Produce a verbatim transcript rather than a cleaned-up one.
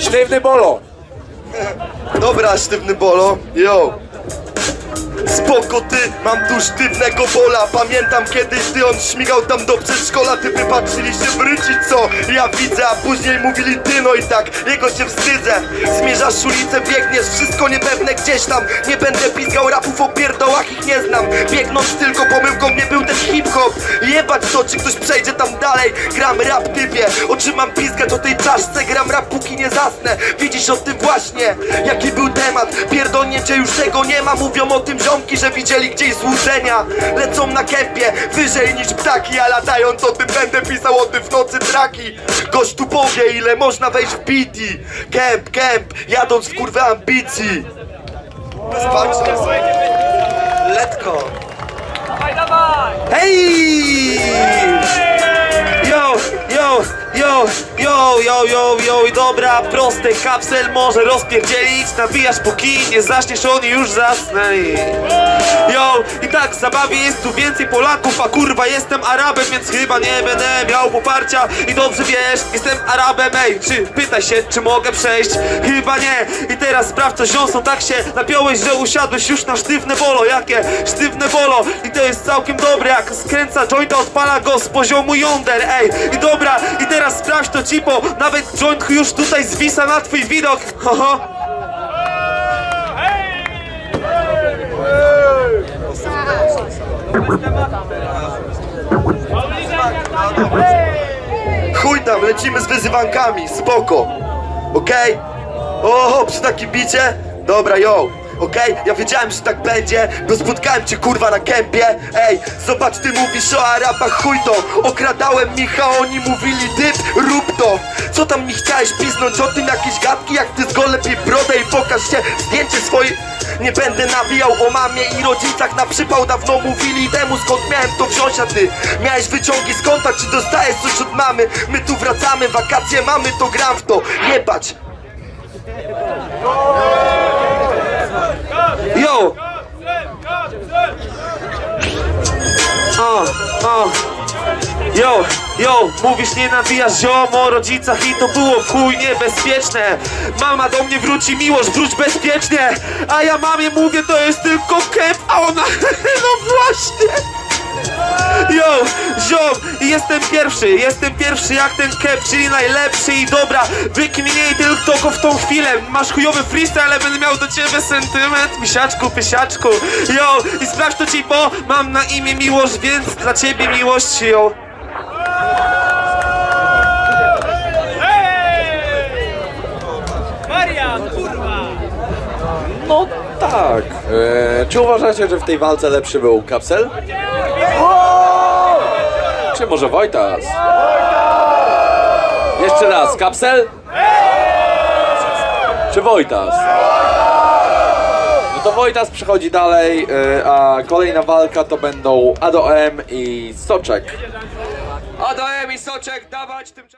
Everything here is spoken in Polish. Sztywny bolo. Dobra, sztywny bolo. Yo. Spoko ty, mam tu sztywnego bola. Pamiętam kiedyś, ty on śmigał tam do przedszkola. Ty wypatrzyli się brycić, co ja widzę, a później mówili ty, no i tak, jego się wstydzę. Zmierzasz ulicę, biegniesz, wszystko niepewne gdzieś tam. Nie będę piskał rapów o pierdołach, ich nie znam. Biegnąc tylko pomyłką nie był ten hip-hop. Jebać to, czy ktoś przejdzie tam dalej. Gram rap, ty wie, oczy mam piskać o tej czaszce. Gram rap, póki nie zasnę. Widzisz o tym właśnie, jaki był temat. Pierdolnięcie już tego nie ma, mówią o tym, że że widzieli gdzieś złudzenia. Lecą na kępie, wyżej niż ptaki. A latając o tym będę pisał o tym w nocy traki. Gość tu powie ile można wejść w pity. Kęp, kęp, jadąc w kurwę ambicji. Bezpaczne. Letko. Dawaj, dawaj. Hej! Yo, yo, yo, yo, yo, yo, yo. I dobra, proste, kapsel może rozpierdzielić. Nawijasz po kinie, zaczniesz, oni już zasnęli. Yo, i tak w zabawie jest tu więcej Polaków. A kurwa, jestem Arabem, więc chyba nie będę miał poparcia. I dobrze wiesz, jestem Arabem, ej, czy pytaj się, czy mogę przejść? Chyba nie. I teraz sprawdź, co ziąsą, tak się napiąłeś, że usiadłeś już na sztywne bolo. Jakie sztywne bolo. I to jest całkiem dobre, jak skręca jointa, odpala go z poziomu yonder, ej. I dobra, i teraz sprawdź to, cipo, nawet joint już tutaj zwisa na twój widok. Ho, ho. Chuj tam, lecimy z wyzywankami, spoko. Okej? Okay? Oho, przy takim bicie? Dobra, yo. Okej, okay? Ja wiedziałem, że tak będzie, bo spotkałem cię kurwa na kępie. Ej, zobacz, ty mówisz o Arabach, chuj to. Okradałem Micha, oni mówili dyb, rób to. Co tam mi chciałeś pisnąć o tym jakieś gadki? Jak ty zgolę mi brodę i pokaż się zdjęcie swoje. Nie będę nawijał o mamie i rodzicach na przypał. Dawno mówili temu, skąd miałem to wziąć, a ty miałeś wyciągi z konta, czy dostajesz coś od mamy? My tu wracamy, wakacje mamy, to gram w to, jebać. Yo! O, o. Yo, yo, mówisz nie nawijasz ziom o rodzicach i to było w chuj niebezpieczne. Mama do mnie wróci, miłość, wróć bezpiecznie. A ja mamie mówię, to jest tylko kep, a ona, no właśnie. Yo, ziom, jestem pierwszy, jestem pierwszy jak ten kep, czyli najlepszy i dobra, wykminiej tylko w tą chwilę. Masz chujowy freestyle, ale będę miał do ciebie sentyment, misiaczku, pysiaczku. Yo, i sprawdź to ci, bo mam na imię miłość, więc dla ciebie miłość, yo. Marian, kurwa! No tak, eee, czy uważacie, że w tej walce lepszy był Kapsel? Czy może Wojtas? Jeszcze raz, Kapsel? Czy Wojtas? No to Wojtas przechodzi dalej, a kolejna walka to będą ADOM i Soczek. ADOM i Soczek, dawać tym